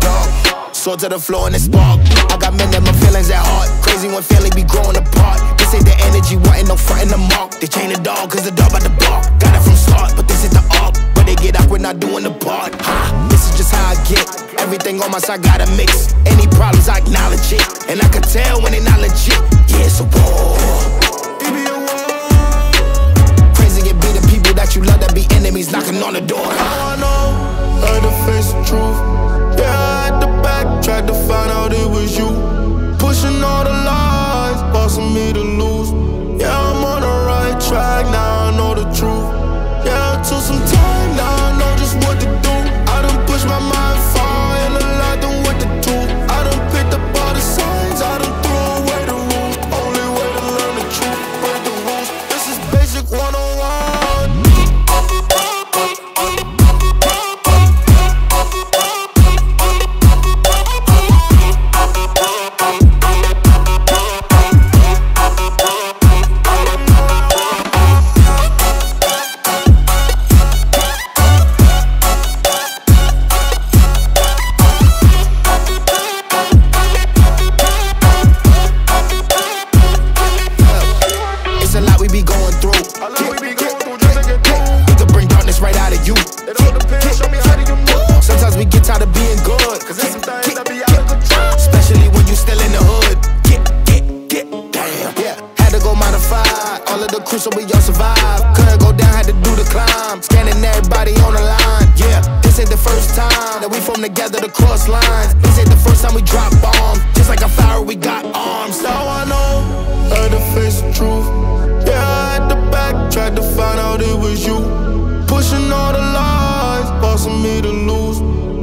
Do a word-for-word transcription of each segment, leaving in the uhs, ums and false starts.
dog. Sword to the floor and it spark. I got men that my feelings at heart. Crazy when family be growing apart. This ain't the energy, wasn't no front in the mark. They chain the dog, cause the dog by the bark. Got it from start, but this is the arc. But they get awkward, not doing the part. Ha, this is just how I get. Everything on my side, gotta mix. Any problems, I acknowledge it. And I can tell when they not legit. Yeah, it's a war. You love to be enemies knocking on the door. I know how to face the truth. Yeah, I had to backtrack to find out it was you. Pushing all the lies, forcing me to lose. Yeah, I'm on the right track, now I know the truth. Yeah, I took some time, now I know just what to do. I done pushed my mind far and I lied to what to do. I done picked up all the signs, I done threw away the rules. Only way to learn the truth, break the rules. This is basic one oh one. So we all survive. Couldn't go down, had to do the climb. Scanning everybody on the line. Yeah, this ain't the first time that we form together to cross lines. This ain't the first time we drop bombs. Just like a fire, we got arms. Now I know how to face the truth. Yeah, I had to backtrack to find out it was you. Pushing all the lies, forcing me to lose.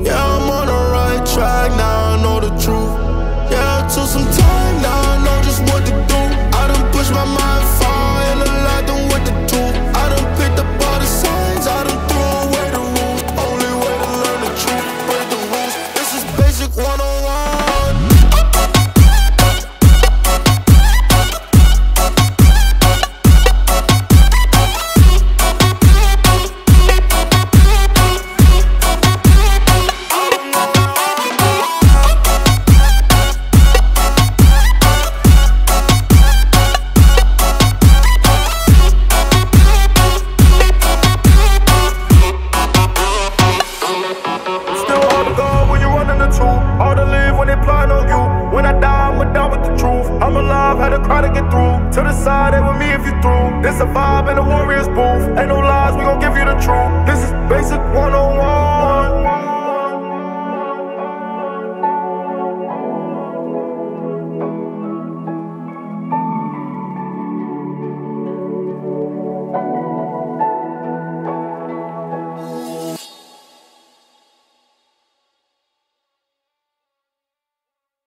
Yeah, I'm on the right track, now I know the truth. Yeah, I took some time, now I know just what to do. I done pushed my mind far. This a vibe in the Warriors booth. Ain't no lies, we gon' give you the truth. This is basic one oh one.